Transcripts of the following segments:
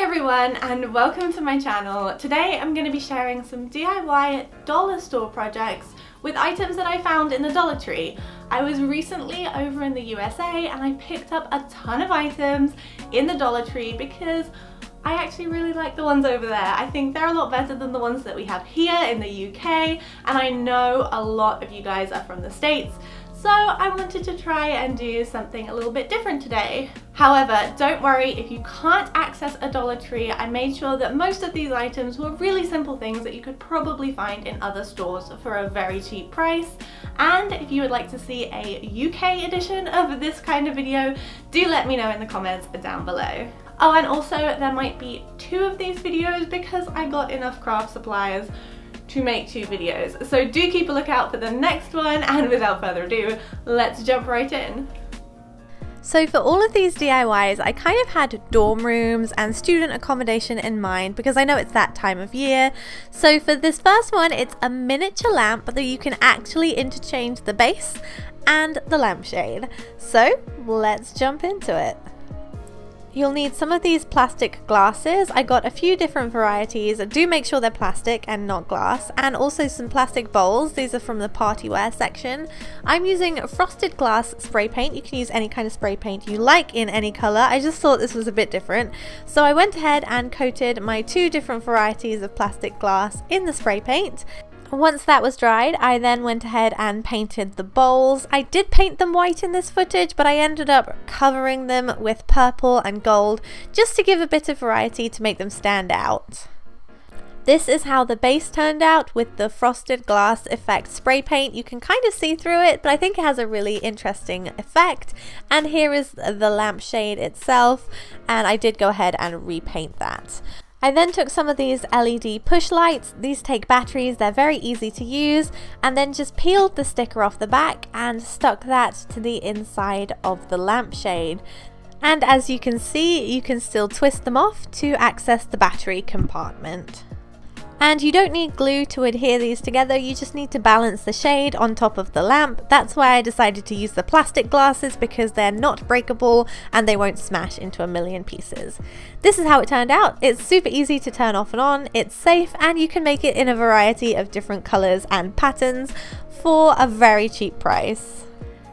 Hi everyone and welcome to my channel. Today I'm going to be sharing some DIY dollar store projects with items that I found in the Dollar Tree. I was recently over in the USA and I picked up a ton of items in the Dollar Tree because I actually really like the ones over there. I think they're a lot better than the ones that we have here in the UK, and I know a lot of you guys are from the States. So I wanted to try and do something a little bit different today. However, don't worry if you can't access a Dollar Tree. I made sure that most of these items were really simple things that you could probably find in other stores for a very cheap price. And if you would like to see a UK edition of this kind of video, do let me know in the comments down below. Oh, and also there might be two of these videos because I got enough craft supplies to make two videos. So do keep a lookout for the next one, and without further ado, let's jump right in. So for all of these DIYs, I kind of had dorm rooms and student accommodation in mind because I know it's that time of year. So for this first one, it's a miniature lamp that you can actually interchange the base and the lampshade. So let's jump into it. You'll need some of these plastic glasses. I got a few different varieties. Do make sure they're plastic and not glass. And also some plastic bowls. These are from the partyware section. I'm using frosted glass spray paint. You can use any kind of spray paint you like in any color. I just thought this was a bit different. So I went ahead and coated my two different varieties of plastic glass in the spray paint. Once that was dried, I then went ahead and painted the bowls. I did paint them white in this footage, but I ended up covering them with purple and gold just to give a bit of variety to make them stand out. This is how the base turned out with the frosted glass effect spray paint. You can kind of see through it, but I think it has a really interesting effect. And here is the lampshade itself, and I did go ahead and repaint that. I then took some of these LED push lights. These take batteries, they're very easy to use, and then just peeled the sticker off the back and stuck that to the inside of the lampshade. And as you can see, you can still twist them off to access the battery compartment. And you don't need glue to adhere these together, you just need to balance the shade on top of the lamp. That's why I decided to use the plastic glasses because they're not breakable and they won't smash into a million pieces. This is how it turned out. It's super easy to turn off and on, it's safe, and you can make it in a variety of different colors and patterns for a very cheap price.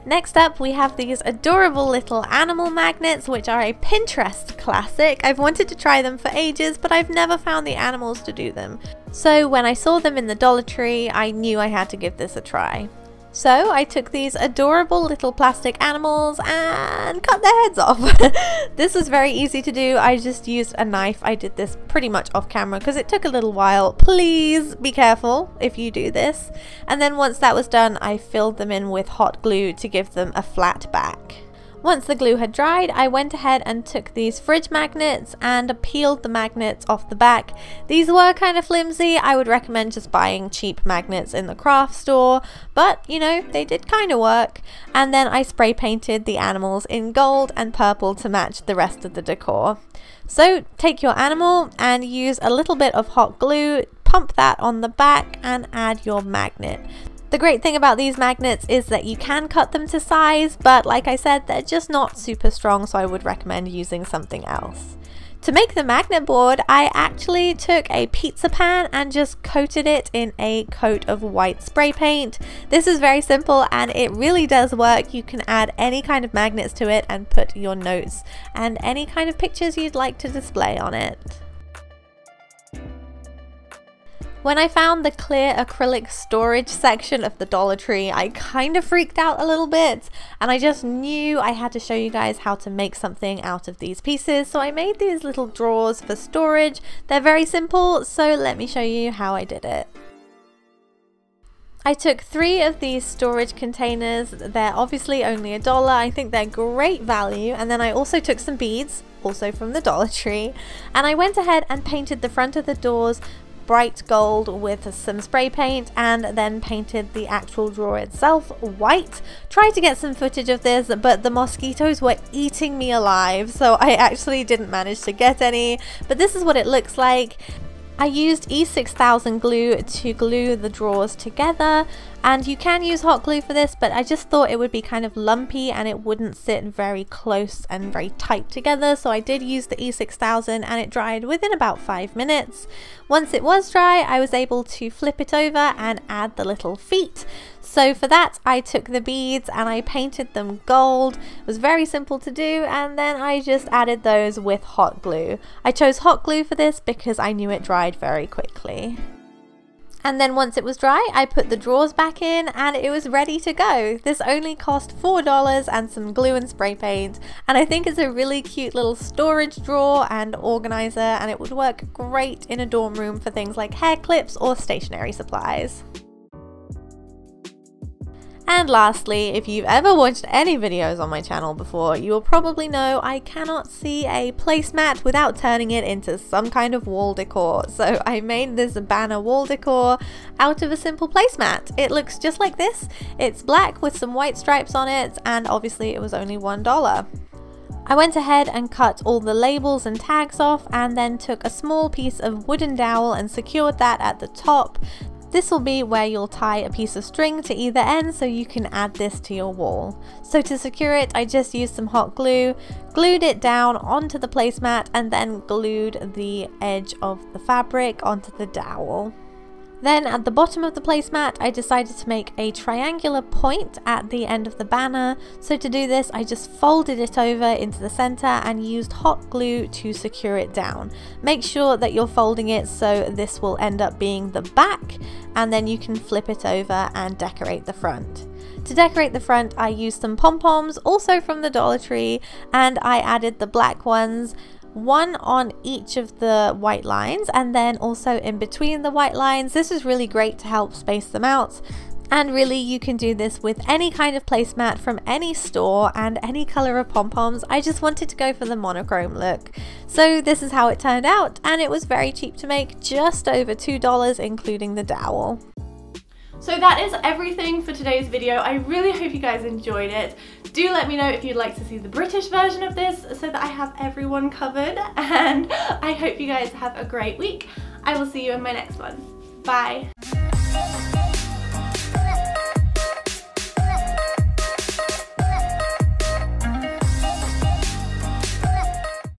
Next up, we have these adorable little animal magnets, which are a Pinterest classic. I've wanted to try them for ages, but I've never found the animals to do them. So when I saw them in the Dollar Tree, I knew I had to give this a try. So I took these adorable little plastic animals and cut their heads off. This was very easy to do. I just used a knife. I did this pretty much off camera because it took a little while. Please be careful if you do this. And then once that was done, I filled them in with hot glue to give them a flat back. Once the glue had dried, I went ahead and took these fridge magnets and peeled the magnets off the back. These were kind of flimsy. I would recommend just buying cheap magnets in the craft store, but you know, they did kind of work. And then I spray painted the animals in gold and purple to match the rest of the decor. So take your animal and use a little bit of hot glue, pump that on the back and add your magnet. The great thing about these magnets is that you can cut them to size, but like I said, they're just not super strong, so I would recommend using something else. To make the magnet board, I actually took a pizza pan and just coated it in a coat of white spray paint. This is very simple and it really does work. You can add any kind of magnets to it and put your notes and any kind of pictures you'd like to display on it. When I found the clear acrylic storage section of the Dollar Tree, I kind of freaked out a little bit, and I just knew I had to show you guys how to make something out of these pieces. So I made these little drawers for storage. They're very simple, so let me show you how I did it. I took three of these storage containers. They're obviously only $1. I think they're great value. And then I also took some beads, also from the Dollar Tree, and I went ahead and painted the front of the doors bright gold with some spray paint and then painted the actual drawer itself white. Tried to get some footage of this, but the mosquitoes were eating me alive, so I actually didn't manage to get any, but this is what it looks like. I used E6000 glue to glue the drawers together And you can use hot glue for this, but I just thought it would be kind of lumpy and it wouldn't sit very close and very tight together. So I did use the E6000 and it dried within about 5 minutes. Once it was dry, I was able to flip it over and add the little feet. So for that, I took the beads and I painted them gold. It was very simple to do, and then I just added those with hot glue. I chose hot glue for this because I knew it dried very quickly. And then once it was dry, I put the drawers back in and it was ready to go. This only cost $4 and some glue and spray paint. And I think it's a really cute little storage drawer and organizer, and it would work great in a dorm room for things like hair clips or stationery supplies. And lastly, if you've ever watched any videos on my channel before, you will probably know I cannot see a placemat without turning it into some kind of wall decor. So I made this banner wall decor out of a simple placemat. It looks just like this. It's black with some white stripes on it, and obviously it was only $1. I went ahead and cut all the labels and tags off, and then took a small piece of wooden dowel and secured that at the top. This will be where you'll tie a piece of string to either end so you can add this to your wall. So to secure it, I just used some hot glue, glued it down onto the placemat, and then glued the edge of the fabric onto the dowel. Then at the bottom of the placemat, I decided to make a triangular point at the end of the banner. So to do this, I just folded it over into the center and used hot glue to secure it down. Make sure that you're folding it so this will end up being the back, and then you can flip it over and decorate the front. To decorate the front, I used some pom-poms, also from the Dollar Tree, and I added the black ones, one on each of the white lines and then also in between the white lines. This is really great to help space them out. And really, you can do this with any kind of placemat from any store and any color of pom-poms. I just wanted to go for the monochrome look. So this is how it turned out, and it was very cheap to make, just over $2 including the dowel. So that is everything for today's video. I really hope you guys enjoyed it. Do let me know if you'd like to see the British version of this so that I have everyone covered, and I hope you guys have a great week. I will see you in my next one. Bye.